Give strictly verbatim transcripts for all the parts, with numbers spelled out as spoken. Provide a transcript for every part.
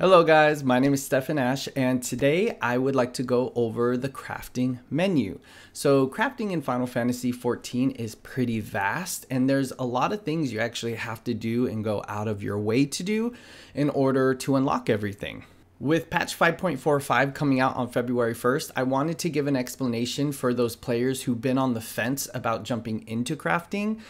Hello guys, my name is Stefan Ash and today I would like to go over the crafting menu. So crafting in Final Fantasy fourteen is pretty vast and there's a lot of things you actually have to do and go out of your way to do in order to unlock everything. With patch five point four five coming out on February first, I wanted to give an explanation for those players who've been on the fence about jumping into crafting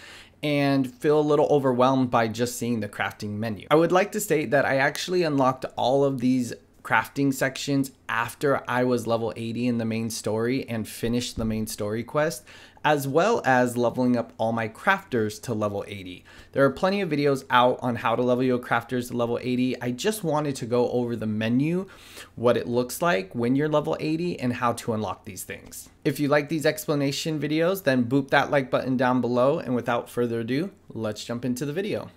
and feel a little overwhelmed by just seeing the crafting menu. I would like to state that I actually unlocked all of these crafting sections after I was level eighty in the main story and finished the main story quest, as well as leveling up all my crafters to level eighty. There are plenty of videos out on how to level your crafters to level eighty. I just wanted to go over the menu, what it looks like when you're level eighty, and how to unlock these things. If you like these explanation videos, then boop that like button down below, and without further ado, let's jump into the video.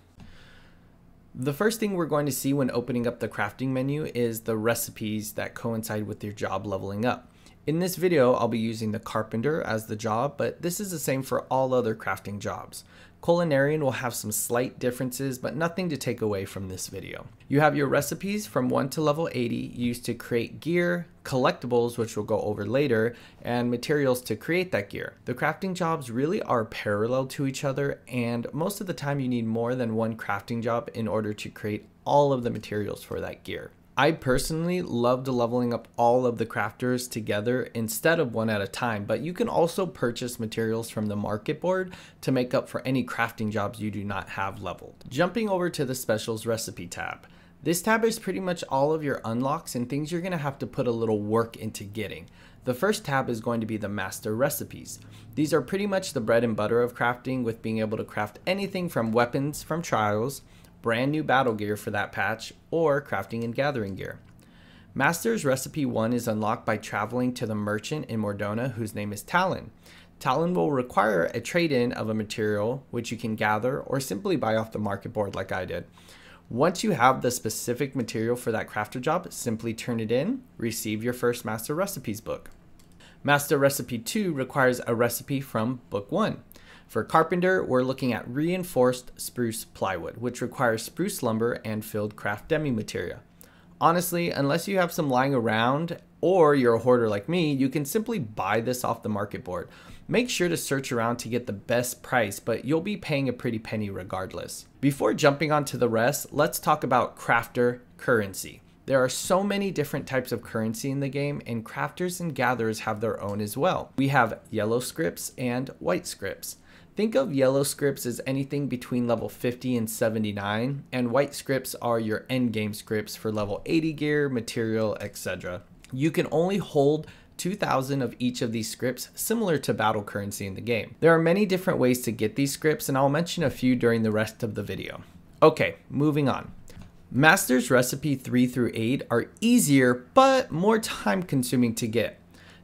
The first thing we're going to see when opening up the crafting menu is the recipes that coincide with your job leveling up. In this video, I'll be using the carpenter as the job, but this is the same for all other crafting jobs. Culinarian will have some slight differences, but nothing to take away from this video. You have your recipes from one to level eighty used to create gear, collectibles, which we'll go over later, and materials to create that gear. The crafting jobs really are parallel to each other, and most of the time you need more than one crafting job in order to create all of the materials for that gear. I personally loved leveling up all of the crafters together instead of one at a time, but you can also purchase materials from the market board to make up for any crafting jobs you do not have leveled. Jumping over to the specials recipe tab. This tab is pretty much all of your unlocks and things you're going to have to put a little work into getting. The first tab is going to be the master recipes. These are pretty much the bread and butter of crafting, with being able to craft anything from weapons from trials, brand new battle gear for that patch, or crafting and gathering gear. Master's Recipe one is unlocked by traveling to the merchant in Mordona whose name is Talon. Talon will require a trade-in of a material which you can gather or simply buy off the market board like I did. Once you have the specific material for that crafter job, simply turn it in, receive your first Master Recipes book. Master Recipe two requires a recipe from Book one. For carpenter, we're looking at reinforced spruce plywood, which requires spruce lumber and filled craft demi materia. Honestly, unless you have some lying around or you're a hoarder like me, you can simply buy this off the market board. Make sure to search around to get the best price, but you'll be paying a pretty penny regardless. Before jumping onto the rest, let's talk about crafter currency. There are so many different types of currency in the game, and crafters and gatherers have their own as well. We have yellow scripts and white scripts. Think of yellow scripts as anything between level fifty and seventy-nine, and white scripts are your endgame scripts for level eighty gear, material, et cetera. You can only hold two thousand of each of these scripts, similar to battle currency in the game. There are many different ways to get these scripts, and I'll mention a few during the rest of the video. Okay, moving on. Master's Recipe three through eight are easier but more time consuming to get.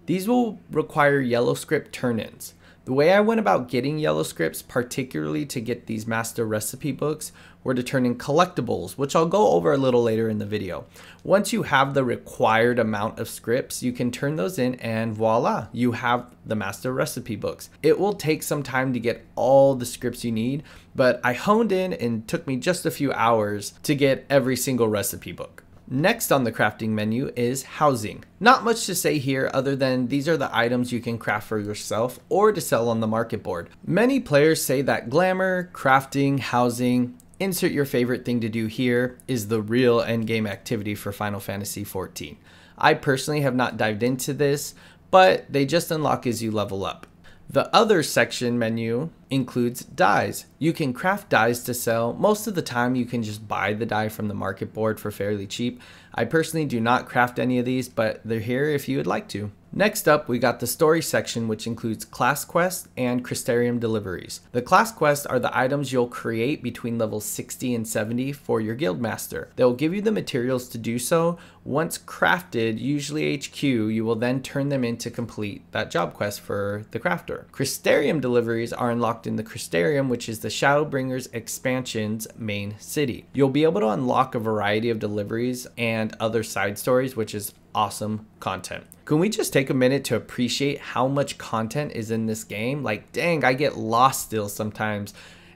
These will require yellow script turn-ins. The way I went about getting yellow scripts, particularly to get these master recipe books, were to turn in collectibles, which I'll go over a little later in the video. Once you have the required amount of scripts, you can turn those in and voila, you have the master recipe books. It will take some time to get all the scripts you need, but I honed in and took me just a few hours to get every single recipe book. Next on the crafting menu is housing. Not much to say here other than these are the items you can craft for yourself or to sell on the market board. Many players say that glamour, crafting, housing, insert your favorite thing to do here, is the real endgame activity for Final Fantasy fourteen. I personally have not dived into this, but they just unlock as you level up. The other section menu includes dyes. You can craft dyes to sell. Most of the time you can just buy the dye from the market board for fairly cheap. I personally do not craft any of these, but they're here if you would like to. Next up, we got the story section, which includes class quests and Crystarium deliveries. The class quests are the items you'll create between level sixty and seventy for your guildmaster. They'll give you the materials to do so. Once crafted, usually H Q, you will then turn them in to complete that job quest for the crafter. Crystarium deliveries are unlocked in the Crystarium, which is the Shadowbringers expansion's main city. You'll be able to unlock a variety of deliveries and other side stories, which is awesome content. Can we just take a minute to appreciate how much content is in this game? Like, dang, I get lost still sometimes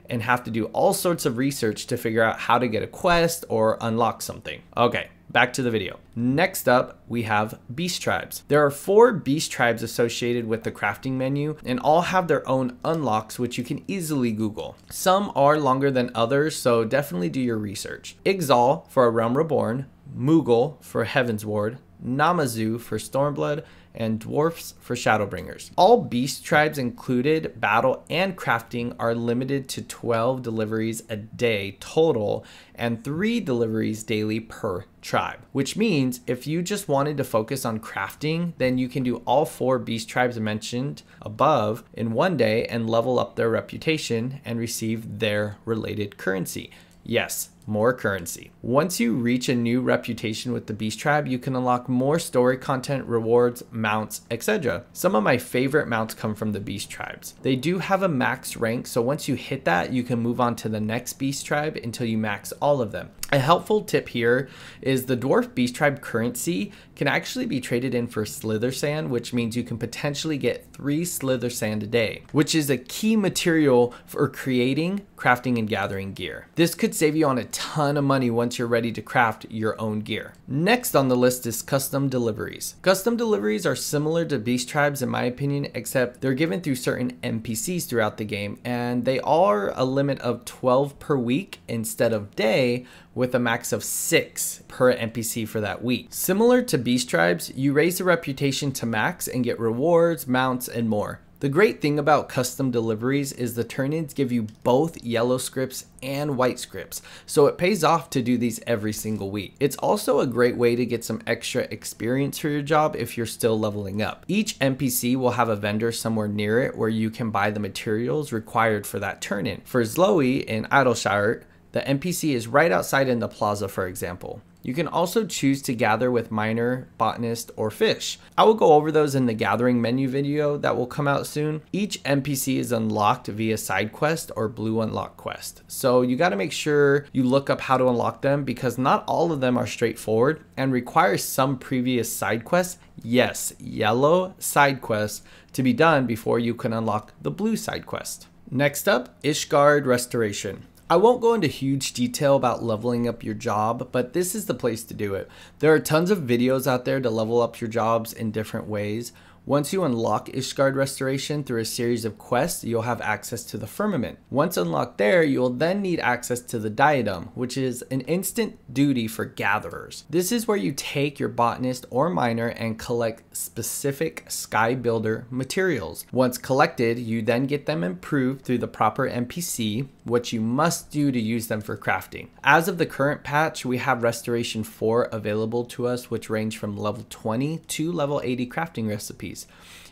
and have to do all sorts of research to figure out how to get a quest or unlock something. Okay, back to the video. Next up, we have beast tribes. There are four beast tribes associated with the crafting menu, and all have their own unlocks, which you can easily Google. Some are longer than others, so definitely do your research. Ixal for A Realm Reborn, Moogle for Heavensward, Namazu for Stormblood, and Dwarfs for Shadowbringers. All beast tribes included, battle and crafting, are limited to twelve deliveries a day total and three deliveries daily per tribe, which means if you just wanted to focus on crafting, then you can do all four beast tribes mentioned above in one day and level up their reputation and receive their related currency. Yes, more currency. Once you reach a new reputation with the beast tribe, you can unlock more story content, rewards, mounts, et cetera. Some of my favorite mounts come from the beast tribes. They do have a max rank, so once you hit that, you can move on to the next beast tribe until you max all of them. A helpful tip here is the dwarf beast tribe currency can actually be traded in for Slithersand, which means you can potentially get three Slithersand a day, which is a key material for creating, crafting, and gathering gear. This could save you on a ton of money once you're ready to craft your own gear. Next on the list is custom deliveries. Custom deliveries are similar to beast tribes in my opinion, except they're given through certain N P Cs throughout the game, and they are a limit of twelve per week instead of day, with a max of six per N P C for that week. Similar to beast tribes, you raise the reputation to max and get rewards, mounts, and more. The great thing about custom deliveries is the turn-ins give you both yellow scripts and white scripts, so it pays off to do these every single week. It's also a great way to get some extra experience for your job if you're still leveling up. Each N P C will have a vendor somewhere near it where you can buy the materials required for that turn-in. For Zlowy -E in Idolshire, the N P C is right outside in the plaza, for example. You can also choose to gather with miner, botanist, or fish. I will go over those in the gathering menu video that will come out soon. Each N P C is unlocked via side quest or blue unlock quest, so you gotta make sure you look up how to unlock them, because not all of them are straightforward and require some previous side quests, yes, yellow side quests, to be done before you can unlock the blue side quest. Next up, Ishgard Restoration. I won't go into huge detail about leveling up your job, but this is the place to do it. There are tons of videos out there to level up your jobs in different ways. Once you unlock Ishgard Restoration through a series of quests, you'll have access to the Firmament. Once unlocked there, you'll then need access to the Diadem, which is an instant duty for gatherers. This is where you take your botanist or miner and collect specific sky builder materials. Once collected, you then get them improved through the proper N P C, which you must do to use them for crafting. As of the current patch, we have Restoration four available to us, which range from level twenty to level eighty crafting recipes.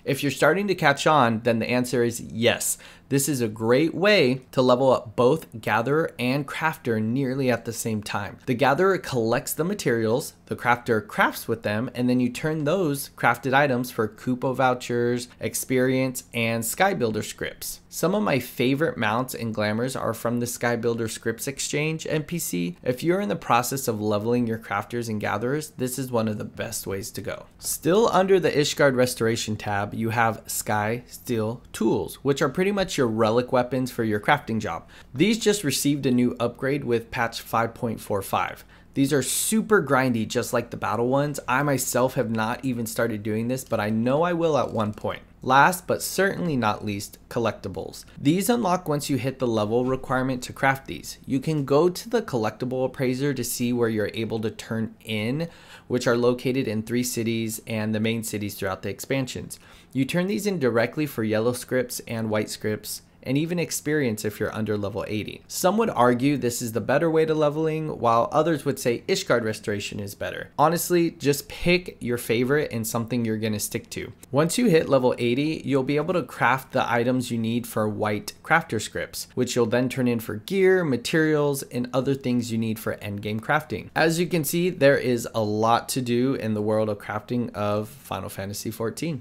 If you're starting to catch on, then the answer is yes. This is a great way to level up both gatherer and crafter nearly at the same time. The gatherer collects the materials, the crafter crafts with them, and then you turn those crafted items for Kupo vouchers, experience, and Skybuilder scripts. Some of my favorite mounts and glamours are from the Skybuilder scripts exchange N P C. If you're in the process of leveling your crafters and gatherers, this is one of the best ways to go. Still under the Ishgard Restoration tab, you have Skysteel Tools, which are pretty much your Your relic weapons for your crafting job. These just received a new upgrade with patch five point four five. These are super grindy, just like the battle ones. I myself have not even started doing this, but I know I will at one point. Last but certainly not least, collectibles. These unlock once you hit the level requirement to craft these. You can go to the collectible appraiser to see where you're able to turn in, which are located in three cities and the main cities throughout the expansions. You turn these in directly for yellow scripts and white scripts, and even experience if you're under level eighty. Some would argue this is the better way to leveling, while others would say Ishgard Restoration is better. Honestly, just pick your favorite and something you're gonna stick to. Once you hit level eighty, you'll be able to craft the items you need for white crafter scripts, which you'll then turn in for gear, materials, and other things you need for endgame crafting. As you can see, there is a lot to do in the world of crafting of Final Fantasy fourteen.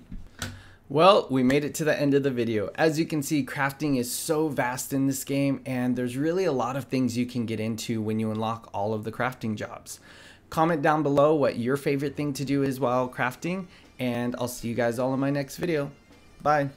Well, we made it to the end of the video. As you can see, crafting is so vast in this game, and there's really a lot of things you can get into when you unlock all of the crafting jobs. Comment down below what your favorite thing to do is while crafting, and I'll see you guys all in my next video. Bye.